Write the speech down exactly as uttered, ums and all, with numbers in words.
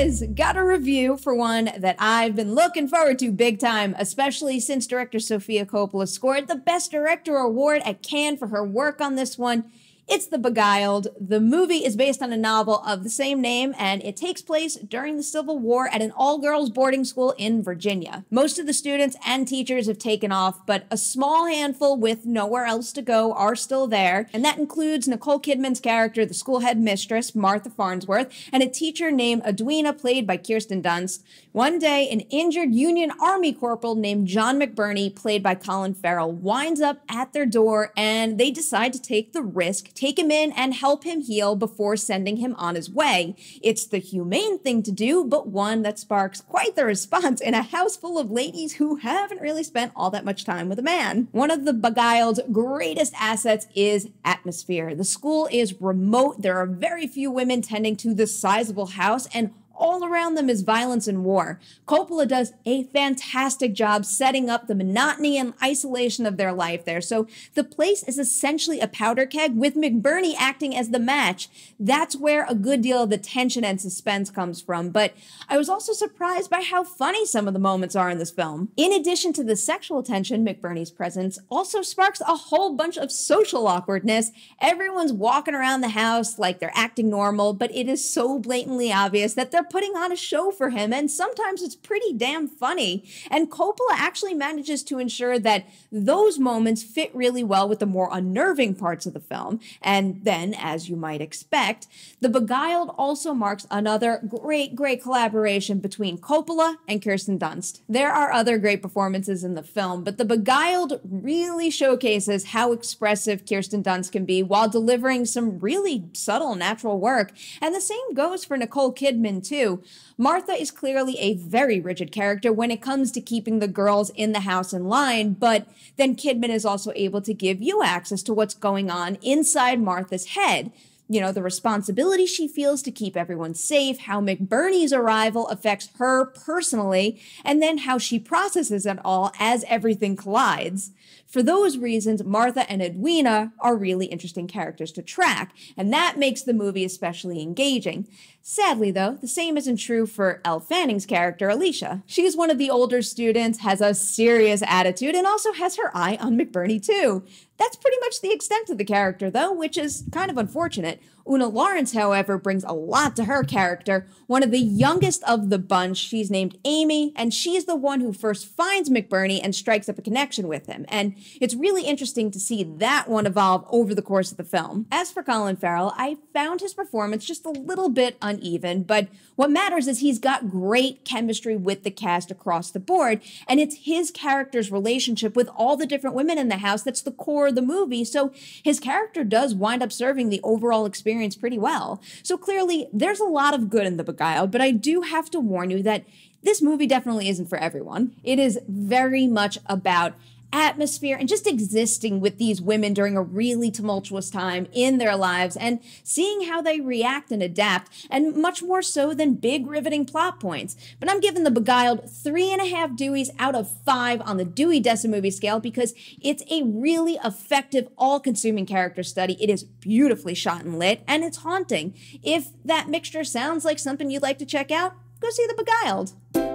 guys, got a review for one that I've been looking forward to big time, especially since director Sofia Coppola scored the Best Director award at Cannes for her work on this one. It's The Beguiled. The movie is based on a novel of the same name, and it takes place during the Civil War at an all-girls boarding school in Virginia. Most of the students and teachers have taken off, but a small handful with nowhere else to go are still there, and that includes Nicole Kidman's character, the school headmistress, Martha Farnsworth, and a teacher named Edwina, played by Kirsten Dunst. One day, an injured Union Army corporal named John McBurney, played by Colin Farrell, winds up at their door, and they decide to take the risk, take him in and help him heal before sending him on his way. It's the humane thing to do, but one that sparks quite the response in a house full of ladies who haven't really spent all that much time with a man. One of The Beguiled's greatest assets is atmosphere. The school is remote, there are very few women tending to the sizable house, and all around them is violence and war. Coppola does a fantastic job setting up the monotony and isolation of their life there. So the place is essentially a powder keg with McBurney acting as the match. That's where a good deal of the tension and suspense comes from. But I was also surprised by how funny some of the moments are in this film. In addition to the sexual tension, McBurney's presence also sparks a whole bunch of social awkwardness. Everyone's walking around the house like they're acting normal, but it is so blatantly obvious that they're putting on a show for him, and sometimes it's pretty damn funny. And Coppola actually manages to ensure that those moments fit really well with the more unnerving parts of the film. And then, as you might expect, The Beguiled also marks another great, great collaboration between Coppola and Kirsten Dunst. There are other great performances in the film, but The Beguiled really showcases how expressive Kirsten Dunst can be while delivering some really subtle natural work. And the same goes for Nicole Kidman, too. Martha is clearly a very rigid character when it comes to keeping the girls in the house in line, but then Kidman is also able to give you access to what's going on inside Martha's head. You know, the responsibility she feels to keep everyone safe, how McBurney's arrival affects her personally, and then how she processes it all as everything collides. For those reasons, Martha and Edwina are really interesting characters to track, and that makes the movie especially engaging. Sadly, though, the same isn't true for Elle Fanning's character, Alicia. She's one of the older students, has a serious attitude, and also has her eye on McBurney, too. That's pretty much the extent of the character, though, which is kind of unfortunate. Oona Laurence, however, brings a lot to her character. One of the youngest of the bunch, she's named Amy, and she's the one who first finds McBurney and strikes up a connection with him. And it's really interesting to see that one evolve over the course of the film. As for Colin Farrell, I found his performance just a little bit uneven, but what matters is he's got great chemistry with the cast across the board, and it's his character's relationship with all the different women in the house that's the core the movie, so his character does wind up serving the overall experience pretty well. So clearly, there's a lot of good in The Beguiled, but I do have to warn you that this movie definitely isn't for everyone. It is very much about atmosphere and just existing with these women during a really tumultuous time in their lives and seeing how they react and adapt, and much more so than big riveting plot points. But I'm giving The Beguiled three and a half Deweys out of five on the Dewey Decimovie scale because it's a really effective, all-consuming character study. It is beautifully shot and lit, and it's haunting. If that mixture sounds like something you'd like to check out, go see The Beguiled.